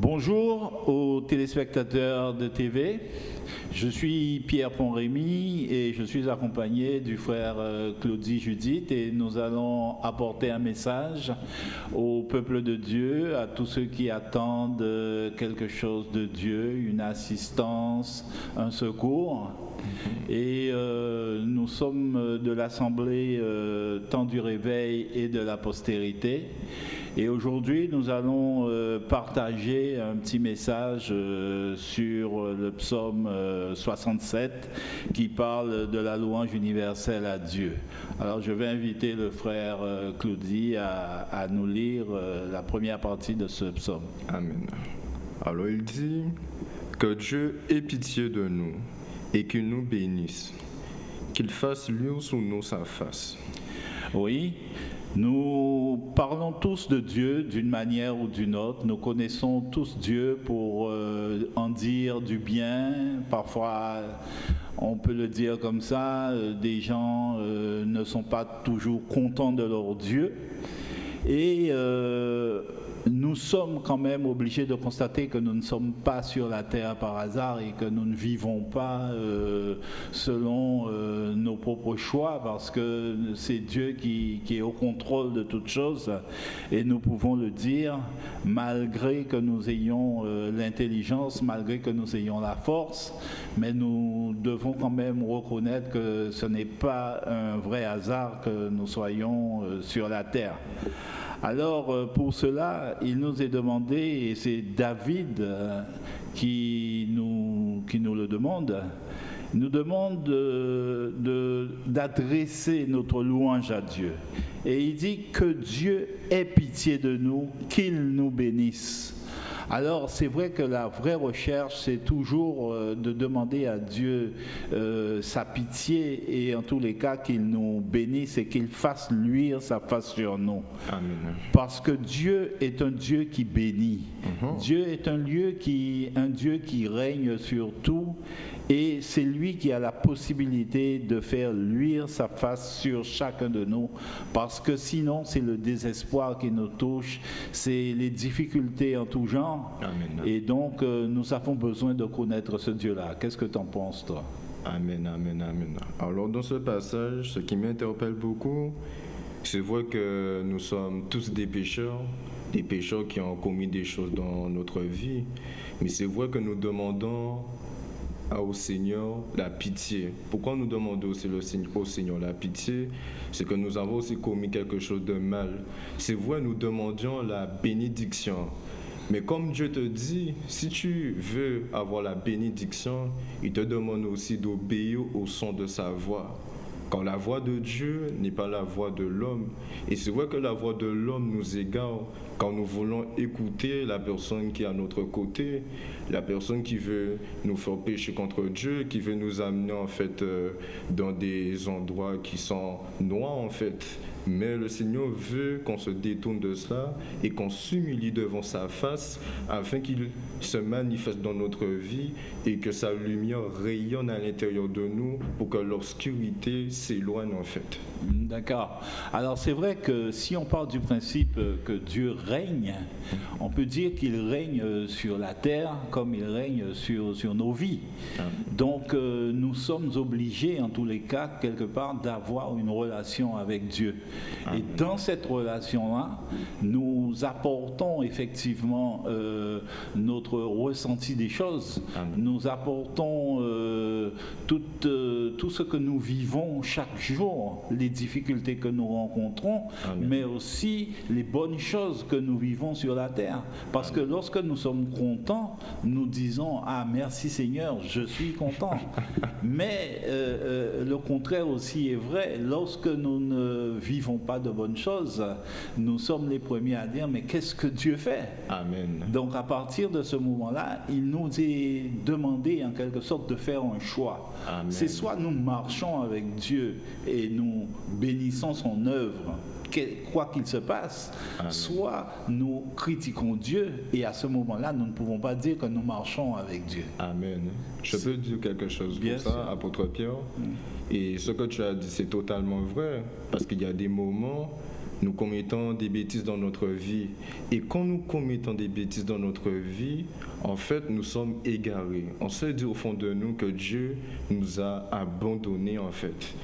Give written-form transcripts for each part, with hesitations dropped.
Bonjour aux téléspectateurs de TV, je suis Pierre Ponrémy et je suis accompagné du frère Claudie Judith et nous allons apporter un message au peuple de Dieu, à tous ceux qui attendent quelque chose de Dieu, une assistance, un secours. Et nous sommes de l'Assemblée Temps du Réveil et de la Postérité. Et aujourd'hui, nous allons partager un petit message sur le psaume 67 qui parle de la louange universelle à Dieu. Alors, je vais inviter le frère Claudie à nous lire la première partie de ce psaume. Amen. Alors, il dit « Que Dieu ait pitié de nous et qu'il nous bénisse, qu'il fasse luire sur nous sa face. » Oui. Nous parlons tous de Dieu d'une manière ou d'une autre, nous connaissons tous Dieu pour en dire du bien, parfois on peut le dire comme ça, des gens ne sont pas toujours contents de leur Dieu et nous sommes quand même obligés de constater que nous ne sommes pas sur la terre par hasard et que nous ne vivons pas selon nos propres choix parce que c'est Dieu qui est au contrôle de toutes choses et nous pouvons le dire malgré que nous ayons l'intelligence, malgré que nous ayons la force, mais nous devons quand même reconnaître que ce n'est pas un vrai hasard que nous soyons sur la terre. Alors pour cela, il nous est demandé, et c'est David qui nous le demande, il nous demande d'adresser notre louange à Dieu. Et il dit que Dieu ait pitié de nous, qu'il nous bénisse. Alors c'est vrai que la vraie recherche c'est toujours de demander à Dieu sa pitié et en tous les cas qu'il nous bénisse et qu'il fasse luire sa face sur nous. Amen. Parce que Dieu est un Dieu qui bénit. Dieu est un Dieu qui règne sur tout et c'est lui qui a la possibilité de faire luire sa face sur chacun de nous parce que sinon c'est le désespoir qui nous touche, c'est les difficultés en tout genre. Amen. Et donc, nous avons besoin de connaître ce Dieu-là. Qu'est-ce que tu en penses, toi? Amen, amen, amen. Alors, dans ce passage, ce qui m'interpelle beaucoup, c'est vrai que nous sommes tous des pécheurs qui ont commis des choses dans notre vie. Mais c'est vrai que nous demandons au Seigneur la pitié. Pourquoi nous demandons aussi au Seigneur la pitié? C'est que nous avons aussi commis quelque chose de mal. C'est vrai, nous demandions la bénédiction. Mais comme Dieu te dit, si tu veux avoir la bénédiction, il te demande aussi d'obéir au son de sa voix. Car la voix de Dieu n'est pas la voix de l'homme. Et c'est vrai que la voix de l'homme nous égare quand nous voulons écouter la personne qui est à notre côté, la personne qui veut nous faire pécher contre Dieu, qui veut nous amener en fait dans des endroits qui sont noirs en fait. Mais le Seigneur veut qu'on se détourne de cela et qu'on s'humilie devant sa face afin qu'il se manifeste dans notre vie et que sa lumière rayonne à l'intérieur de nous pour que l'obscurité s'éloigne en fait. D'accord. Alors c'est vrai que si on part du principe que Dieu règne, on peut dire qu'il règne sur la terre comme il règne sur nos vies. Donc nous sommes obligés en tous les cas quelque part d'avoir une relation avec Dieu. Et dans cette relation-là, nous apportons effectivement notre ressenti des choses. Amen. Nous apportons tout ce que nous vivons chaque jour, les difficultés que nous rencontrons, Amen. Mais aussi les bonnes choses que nous vivons sur la terre. Parce Amen. Que lorsque nous sommes contents, nous disons « Ah, merci Seigneur, je suis content ». Mais le contraire aussi est vrai. Lorsque nous ne vivons pas de bonnes choses, nous sommes les premiers à dire, mais qu'est-ce que Dieu fait? Amen. Donc à partir de ce moment-là, il nous est demandé en quelque sorte de faire un choix. C'est soit nous marchons avec Dieu et nous bénissons son œuvre, quoi qu'il se passe, Amen. Soit nous critiquons Dieu et à ce moment-là, nous ne pouvons pas dire que nous marchons avec Dieu. Amen. Je peux dire quelque chose pour ça, apôtre Pierre. Et ce que tu as dit, c'est totalement vrai, parce qu'il y a des moments nous commettons des bêtises dans notre vie. Et quand nous commettons des bêtises dans notre vie, en fait, nous sommes égarés. On se dit au fond de nous que Dieu nous a abandonnés, en fait.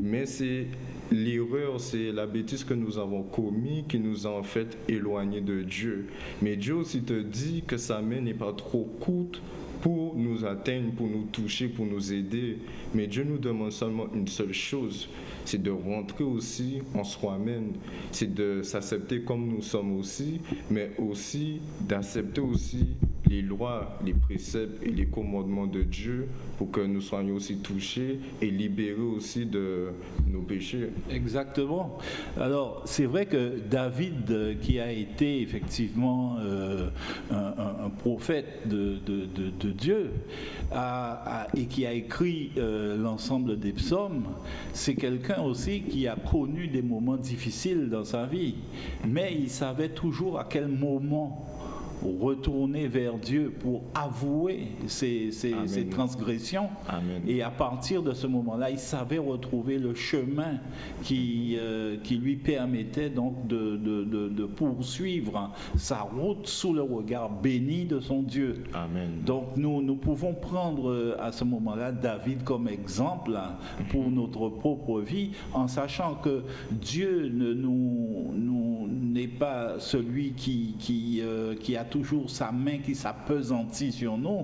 Mais c'est l'erreur, c'est la bêtise que nous avons commise qui nous a en fait éloignés de Dieu. Mais Dieu aussi te dit que sa main n'est pas trop courte pour nous atteindre, pour nous toucher, pour nous aider. Mais Dieu nous demande seulement une seule chose, c'est de rentrer aussi en soi-même, c'est de s'accepter comme nous sommes aussi, mais aussi d'accepter aussi les lois, les préceptes et les commandements de Dieu pour que nous soyons aussi touchés et libérés aussi de nos péchés. Exactement. Alors, c'est vrai que David, qui a été effectivement un prophète de Dieu et qui a écrit l'ensemble des psaumes, c'est quelqu'un aussi qui a connu des moments difficiles dans sa vie, mais il savait toujours à quel moment retourner vers Dieu pour avouer ses transgressions. Amen. Et à partir de ce moment-là, il savait retrouver le chemin qui lui permettait donc de poursuivre sa route sous le regard béni de son Dieu. Amen. Donc nous pouvons prendre à ce moment-là David comme exemple pour notre propre vie, en sachant que Dieu n'est pas celui qui a toujours sa main qui s'appesantit sur nous.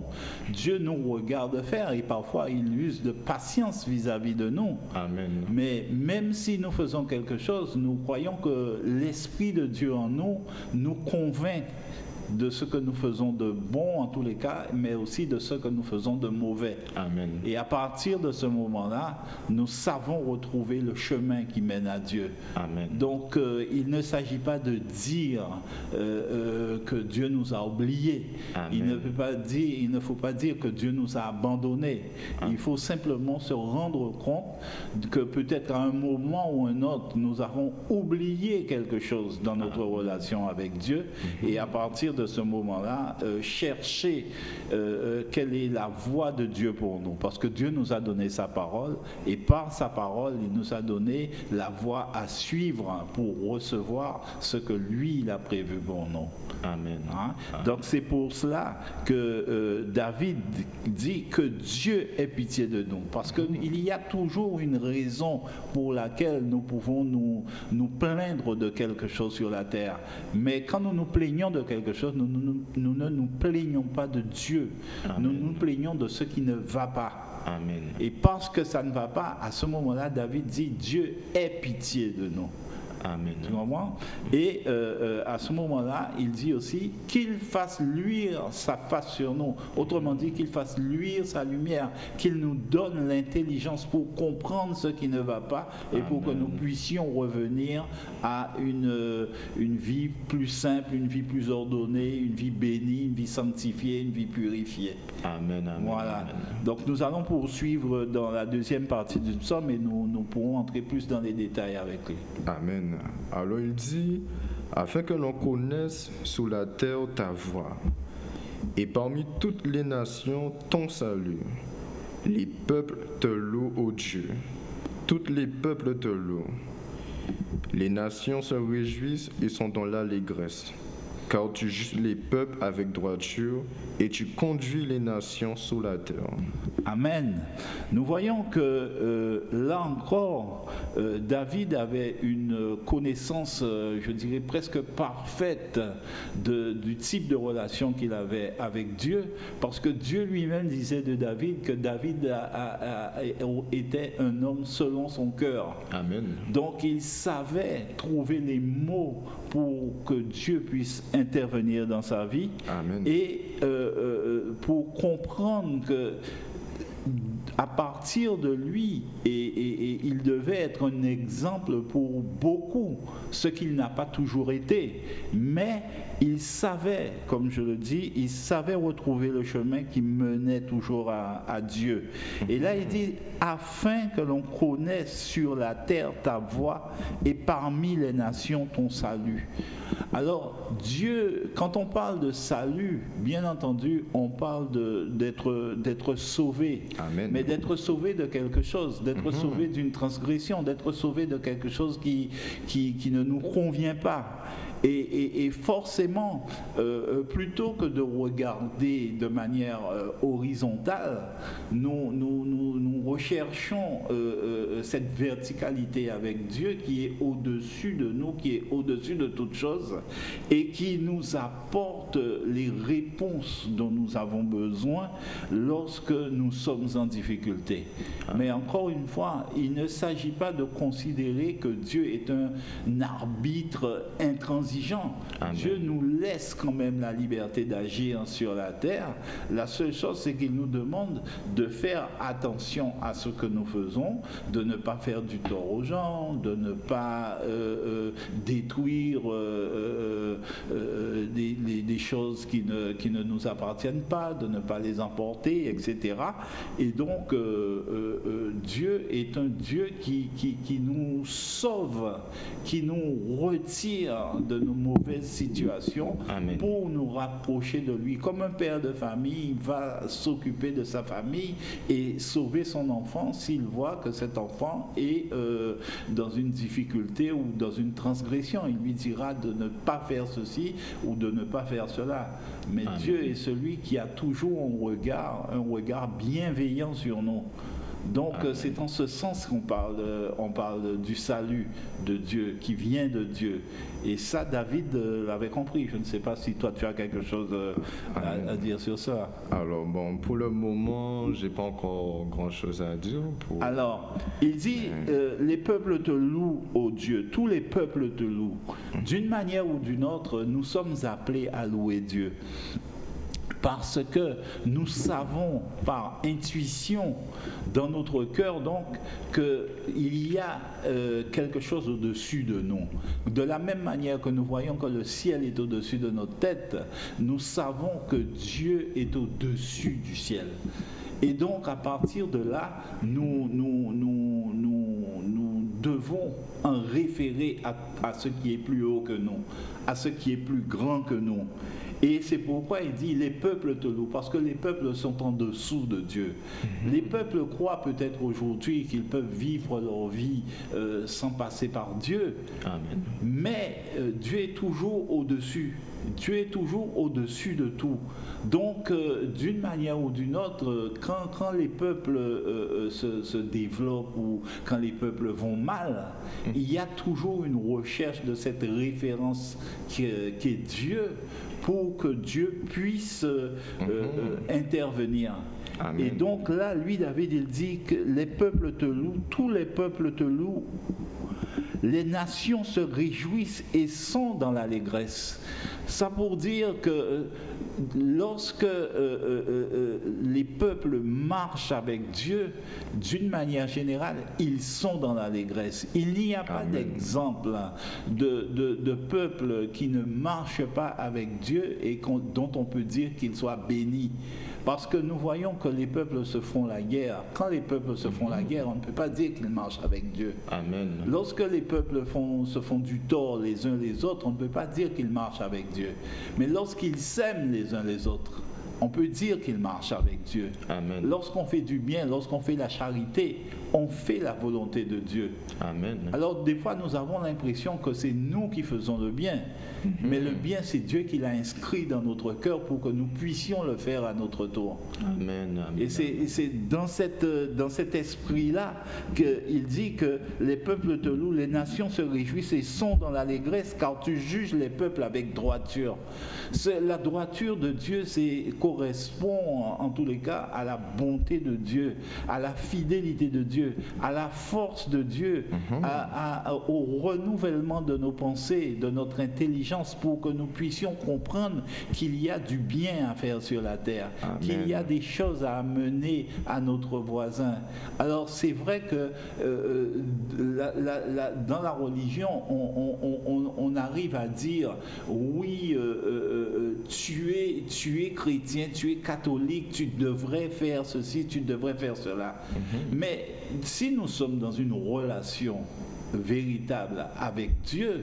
Dieu nous regarde faire et parfois il use de patience vis-à-vis de nous. Amen. Mais même si nous faisons quelque chose, nous croyons que l'Esprit de Dieu en nous nous convainc de ce que nous faisons de bon en tous les cas, mais aussi de ce que nous faisons de mauvais. Amen. Et à partir de ce moment-là, nous savons retrouver le chemin qui mène à Dieu. Amen. Donc, il ne s'agit pas de dire que Dieu nous a oubliés. Amen. Il ne faut pas dire que Dieu nous a abandonnés. Amen. Il faut simplement se rendre compte que peut-être à un moment ou un autre, nous avons oublié quelque chose dans notre relation avec Dieu. Et à partir de ce moment-là, chercher quelle est la voie de Dieu pour nous. Parce que Dieu nous a donné sa parole et par sa parole, il nous a donné la voie à suivre pour recevoir ce que lui, il a prévu pour nous. Amen. Hein? Amen. Donc c'est pour cela que David dit que Dieu ait pitié de nous. Parce qu'il y a toujours une raison pour laquelle nous pouvons nous plaindre de quelque chose sur la terre. Mais quand nous nous plaignons de quelque chose, nous ne nous plaignons pas de Dieu. Amen. Nous nous plaignons de ce qui ne va pas. Amen. Et parce que ça ne va pas, à ce moment-là, David dit « Dieu ait pitié de nous ». Amen. Tu comprends? Et à ce moment-là, il dit aussi qu'il fasse luire sa face sur nous. Autrement dit, qu'il fasse luire sa lumière, qu'il nous donne l'intelligence pour comprendre ce qui ne va pas et Amen. Pour que nous puissions revenir à une vie plus simple, une vie plus ordonnée, une vie bénie, une vie sanctifiée, une vie purifiée. Amen. Amen. Voilà. Amen. Donc nous allons poursuivre dans la deuxième partie du psaume et nous pourrons entrer plus dans les détails avec lui. Amen. Alors il dit, afin que l'on connaisse sous la terre ta voix, et parmi toutes les nations ton salut. Les peuples te louent, ô Dieu, toutes les peuples te louent. Les nations se réjouissent et sont dans l'allégresse, car tu juges les peuples avec droiture et tu conduis les nations sous la terre. Amen. Nous voyons que là encore, David avait une connaissance, je dirais presque parfaite du type de relation qu'il avait avec Dieu, parce que Dieu lui-même disait de David que David était un homme selon son cœur. Amen. Donc il savait trouver les mots pour que Dieu puisse intervenir dans sa vie. Amen. Et pour comprendre que à partir de lui, et il devait être un exemple pour beaucoup, ce qu'il n'a pas toujours été, mais il savait, comme je le dis, il savait retrouver le chemin qui menait toujours à Dieu. Et là il dit, afin que l'on connaisse sur la terre ta voix et parmi les nations ton salut. Alors, Dieu, quand on parle de salut, bien entendu, on parle d'être sauvé. Amen. Mais d'être sauvé de quelque chose, d'être sauvé d'une transgression, d'être sauvé de quelque chose qui ne nous convient pas. Et forcément, plutôt que de regarder de manière horizontale, nous recherchons cette verticalité avec Dieu qui est au-dessus de nous, qui est au-dessus de toute chose et qui nous apporte les réponses dont nous avons besoin lorsque nous sommes en difficulté. Mais encore une fois, il ne s'agit pas de considérer que Dieu est un arbitre intransigeant. Amen. Dieu nous laisse quand même la liberté d'agir sur la terre. La seule chose, c'est qu'il nous demande de faire attention à ce que nous faisons, de ne pas faire du tort aux gens, de ne pas détruire des choses qui ne nous appartiennent pas, de ne pas les emporter, etc. Et donc, Dieu est un Dieu qui nous sauve, qui nous retire de nos mauvaises situations. Amen. Pour nous rapprocher de lui. Comme un père de famille va s'occuper de sa famille et sauver son enfant s'il voit que cet enfant est dans une difficulté ou dans une transgression. Il lui dira de ne pas faire ceci ou de ne pas faire cela. Mais Amen. Dieu est celui qui a toujours un regard bienveillant sur nous. Donc c'est en ce sens qu'on parle du salut de Dieu, qui vient de Dieu. Et ça, David l'avait compris. Je ne sais pas si toi tu as quelque chose à dire sur ça. Alors bon, pour le moment, j'ai pas encore grand chose à dire. Alors, il dit, les peuples te louent, ô Dieu, tous les peuples te louent. D'une manière ou d'une autre, nous sommes appelés à louer Dieu. Parce que nous savons par intuition dans notre cœur donc qu'il y a quelque chose au-dessus de nous. De la même manière que nous voyons que le ciel est au-dessus de notre tête, nous savons que Dieu est au-dessus du ciel. Et donc à partir de là, nous devons en référer à ce qui est plus haut que nous, à ce qui est plus grand que nous. Et c'est pourquoi il dit les peuples te louent, parce que les peuples sont en dessous de Dieu. Les peuples croient peut-être aujourd'hui qu'ils peuvent vivre leur vie sans passer par Dieu. Amen. Mais Dieu est toujours au-dessus. Dieu est toujours au-dessus de tout. Donc, d'une manière ou d'une autre, quand les peuples se développent ou quand les peuples vont mal, il y a toujours une recherche de cette référence qui est Dieu pour que Dieu puisse intervenir. Amen. Et donc là, lui, David, il dit que les peuples te louent, tous les peuples te louent. Les nations se réjouissent et sont dans l'allégresse. Ça pour dire que lorsque les peuples marchent avec Dieu, d'une manière générale, ils sont dans l'allégresse. Il n'y a pas d'exemple de peuple qui ne marche pas avec Dieu et dont on peut dire qu'il soit béni. Parce que nous voyons que les peuples se font la guerre. Quand les peuples se font la guerre, on ne peut pas dire qu'ils marchent avec Dieu. Amen. Lorsque les peuples se font du tort les uns les autres, on ne peut pas dire qu'ils marchent avec Dieu. Mais lorsqu'ils s'aiment les uns les autres, on peut dire qu'ils marchent avec Dieu. Lorsqu'on fait du bien, lorsqu'on fait la charité, on fait la volonté de Dieu. Amen. Alors des fois nous avons l'impression que c'est nous qui faisons le bien, mais le bien c'est Dieu qui l'a inscrit dans notre cœur pour que nous puissions le faire à notre tour. Amen. Amen. Et c'est dans cet esprit-là qu'il dit que les peuples te louent, les nations se réjouissent et sont dans l'allégresse car tu juges les peuples avec droiture. La droiture de Dieu correspond en tous les cas à la bonté de Dieu, à la fidélité de Dieu, à la force de Dieu, au renouvellement de nos pensées, de notre intelligence pour que nous puissions comprendre qu'il y a du bien à faire sur la terre, qu'il y a des choses à amener à notre voisin. Alors c'est vrai que dans la religion, on arrive à dire oui, tu es chrétien, tu es catholique, tu devrais faire ceci, tu devrais faire cela. Mais si nous sommes dans une relation véritable avec Dieu,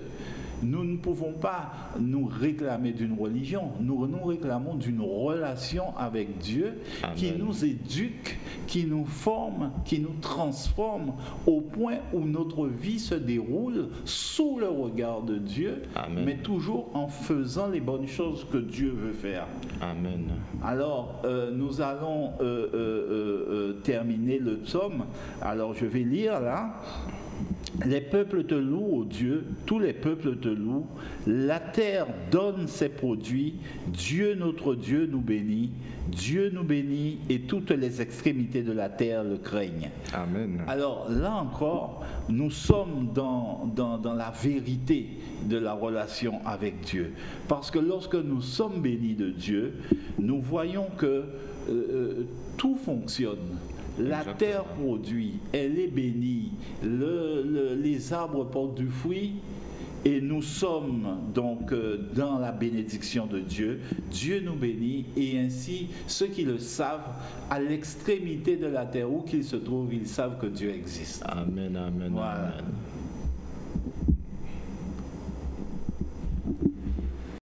Nous ne pouvons pas nous réclamer d'une religion, nous nous réclamons d'une relation avec Dieu. Amen. Qui nous éduque, qui nous forme, qui nous transforme au point où notre vie se déroule sous le regard de Dieu. Amen. Mais toujours en faisant les bonnes choses que Dieu veut faire. Amen. Alors, nous allons terminer le psaume. Alors, je vais lire là. Les peuples te louent, ô Dieu, tous les peuples te louent. La terre donne ses produits. Dieu, notre Dieu, nous bénit. Dieu nous bénit et toutes les extrémités de la terre le craignent. Amen. Alors là encore, nous sommes dans la vérité de la relation avec Dieu. Parce que lorsque nous sommes bénis de Dieu, nous voyons que tout fonctionne. La Exactement. Terre produit, elle est bénie, les arbres portent du fruit et nous sommes donc dans la bénédiction de Dieu. Dieu nous bénit et ainsi ceux qui le savent, à l'extrémité de la terre où qu'ils se trouvent, ils savent que Dieu existe. Amen, amen, voilà. Amen.